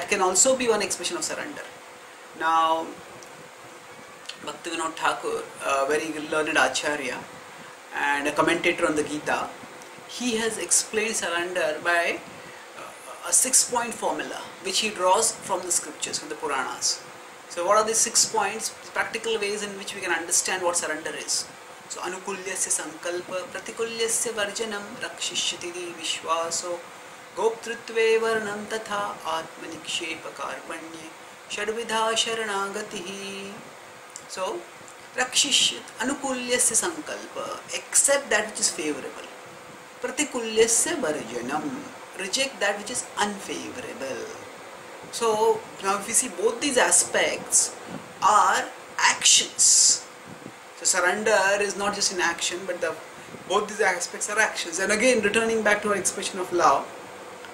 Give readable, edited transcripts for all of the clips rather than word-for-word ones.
That can also be one expression of surrender. Now, Bhaktivinoda Thakur, a very learned Acharya and a commentator on the Gita, he has explained surrender by a 6-point formula which he draws from the scriptures, from the Puranas. So what are these 6 points? Practical ways in which we can understand what surrender is. So anukulya se sankalpa, pratikulya se varjanam, rakshishati vishwaso, goptrutve varnam tatha, atmanikshepa karpanye, shadvidha sharanagatihi. So rakshishit, anukulya se sankalpa, accept that which is favorable. Pratikulya se varjanam, reject that which is unfavorable. So now if we see, both these aspects are actions. So surrender is not just an action, but both these aspects are actions. And again, returning back to our expression of love,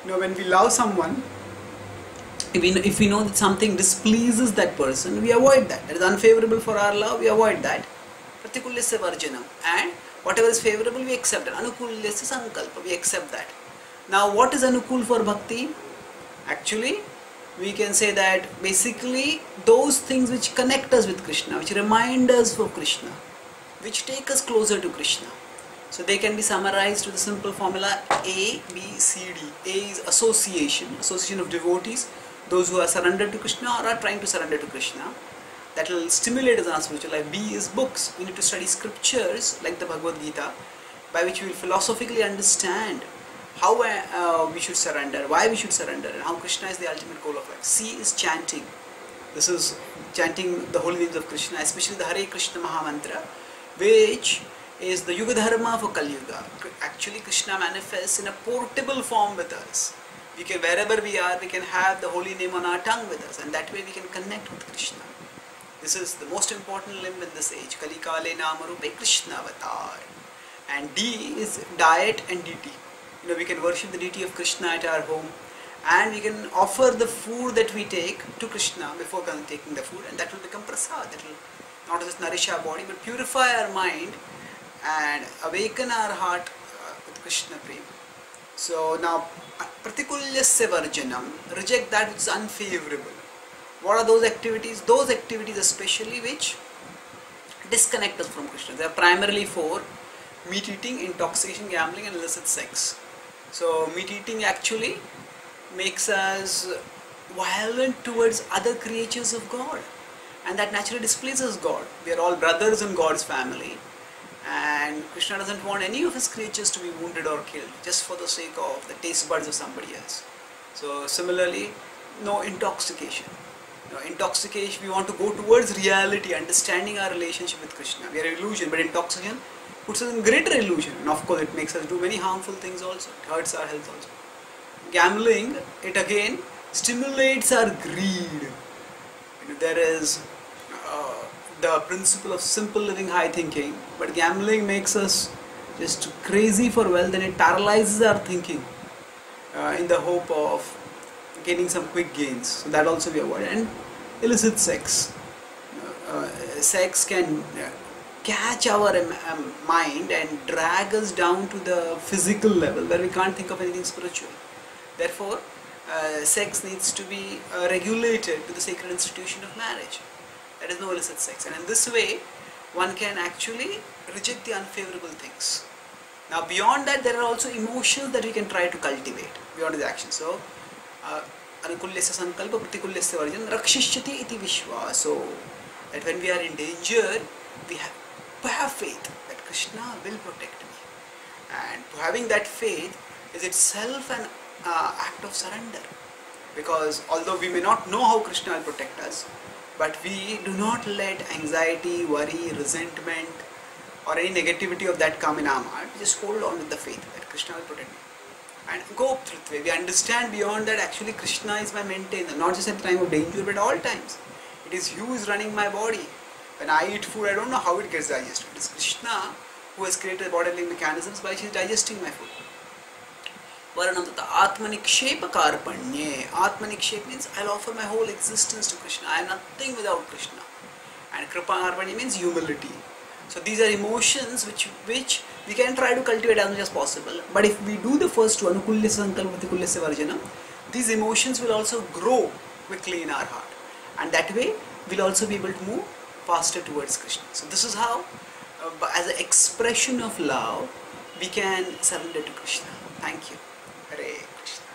you know, when we love someone, if we know that something displeases that person, we avoid that. That is unfavorable for our love, we avoid that. Pratikulya Sevarjanam. And whatever is favorable, we accept it. Anukulya se sankalpa, we accept that. Now what is anukul for bhakti? Actually, we can say that basically those things which connect us with Krishna, which remind us of Krishna, which take us closer to Krishna. So they can be summarized to the simple formula A, B, C, D. A is association, association of devotees, those who are surrendered to Krishna or are trying to surrender to Krishna. That will stimulate us in our spiritual life. B is books. We need to study scriptures like the Bhagavad Gita, by which we will philosophically understand how we should surrender, why we should surrender, and how Krishna is the ultimate goal of life. C is chanting. This is chanting the holy names of Krishna, especially the Hare Krishna Mahamantra, which is the Yugadharma for Kali Yuga. Actually, Krishna manifests in a portable form with us. We can, wherever we are, we can have the holy name on our tongue with us, and that way we can connect with Krishna. This is the most important limb in this age. Kali Kale Namarupe Krishna Avatar. And D is diet and deity. You know, we can worship the deity of Krishna at our home, and we can offer the food that we take to Krishna before taking the food, and that will become prasad. That will not just nourish our body but purify our mind and awaken our heart with Krishna prema. So now, pratikulya se varjanam, reject that which is unfavorable. What are those activities? Those activities especially which disconnect us from Krishna. They are primarily for meat eating, intoxication, gambling, and illicit sex. So meat eating actually makes us violent towards other creatures of God, and that naturally displeases God. We are all brothers in God's family, and Krishna doesn't want any of his creatures to be wounded or killed just for the sake of the taste buds of somebody else. So similarly, no intoxication. No, intoxication, we want to go towards reality, understanding our relationship with Krishna. We are an illusion, but intoxication puts us in greater illusion, and of course it makes us do many harmful things also. It hurts our health also. Gambling, it again stimulates our greed. You know, there is the principle of simple living, high thinking, but gambling makes us just crazy for wealth, and it paralyzes our thinking in the hope of gaining some quick gains. So that also we avoid. And illicit sex. Sex can catch our mind and drag us down to the physical level where we can't think of anything spiritual. Therefore, sex needs to be regulated to the sacred institution of marriage. That is no illicit sex. And in this way, one can actually reject the unfavorable things. Now, beyond that, there are also emotions that we can try to cultivate beyond the action. So, anukulya se sankalpa, pratikulya se varjanam, rakshishati iti vishwa. So, that when we are in danger, we have faith that Krishna will protect me, and having that faith is itself an act of surrender, because although we may not know how Krishna will protect us, but we do not let anxiety, worry, resentment or any negativity of that come in our heart. We just hold on with the faith that Krishna will protect me and go through the way. We understand beyond that actually Krishna is my maintainer, not just at the time of danger but at all times. It is you who is running my body. When I eat food, I don't know how it gets digested. It is Krishna who has created bodily mechanisms by which he is digesting my food. Atmanikshepa karpanye. Atmanikshepa means I will offer my whole existence to Krishna. I am nothing without Krishna. And Kripa Karpanye means humility. So these are emotions which we can try to cultivate as much as possible. But if we do the first two, anukulya se sankalpa, pratikulya se varjanam, these emotions will also grow quickly in our heart, and that way we'll also be able to move faster towards Krishna. So this is how, as an expression of love, we can surrender to Krishna. Thank you. Hare Krishna.